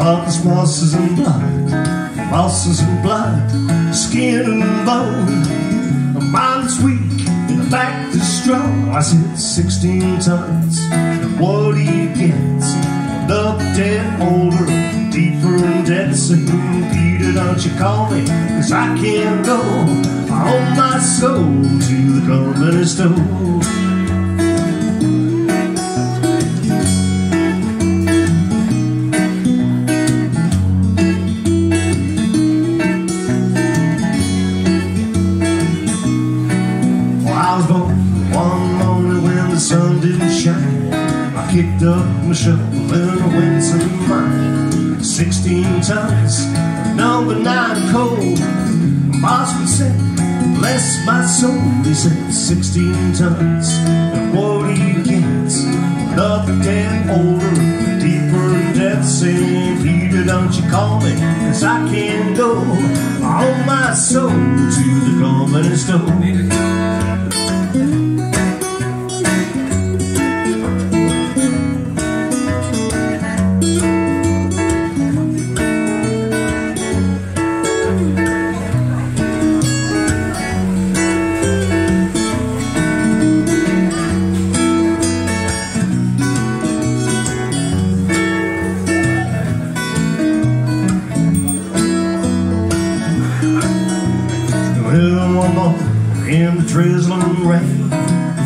Once mouses and blood, mouses and blood, skin and bone. A mind that's weak and a back that's strong. I said 16 tons. What do you get? Loved and older, deeper in debt. Said, Peter, don't you call me, cause I can't go. I owe my soul to the company store. Kicked up my shovel and I went to mine. 16 tons, number 9 cold. Bosman said, bless my soul. He said, 16 tons. And what do you get? Another damn older, deeper in death. Saying, Peter, don't you call me, cause I can't go. I owe my soul to the company store. In the drizzling rain,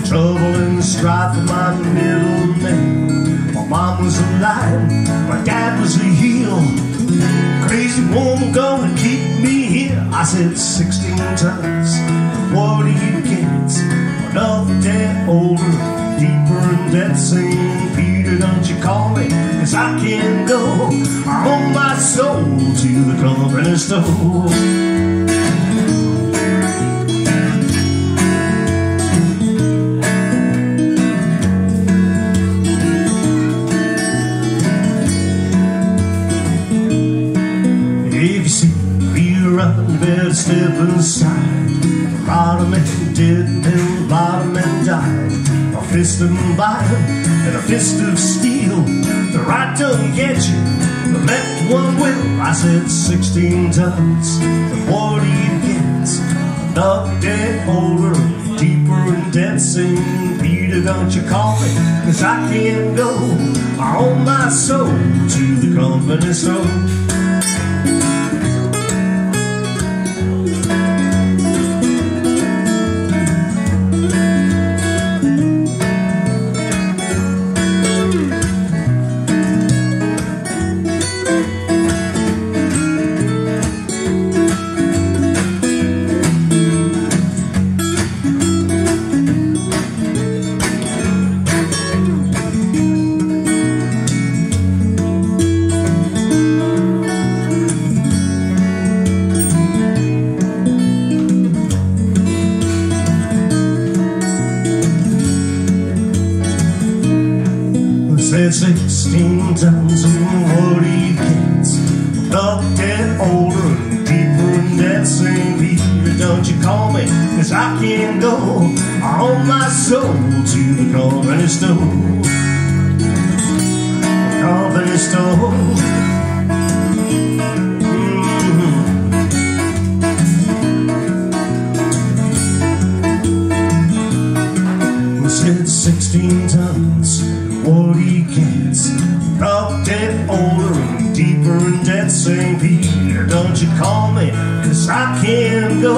trouble and the strife of my middle name. My mom was alive, my dad was a heel. Crazy woman gonna keep me here. I said 16 tons. What do you get? Another day older, deeper in debt. Saying, Peter, don't you call me, cause I can't go. I owe my soul to the company store. Better step inside. The bottom and dead, the bottom and died. A fist of bottom and a fist of steel. The right don't get you, the left one will. I said 16 tons. And what do you get? Another dead older, deeper in debt. Saying, Peter, don't you call me, cause I can't go. I owe my soul to the company store. Said 16 tons, and what do you get? Another dead older, deeper in debt. Saying, Peter, don't you call me, cause I can't go. I owe my soul to the company store. The company store. Said 16 tons. What do you get? Up dead, older, and deeper in debt. Saying, Peter, don't you call me, cause I can't go.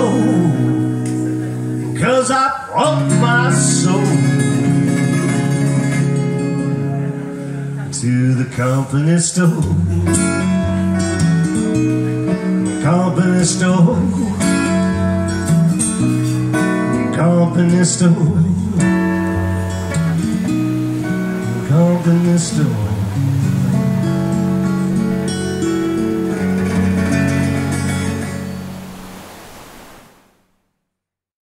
Cause I broke my soul to the company store. Company store. Company store. Company store.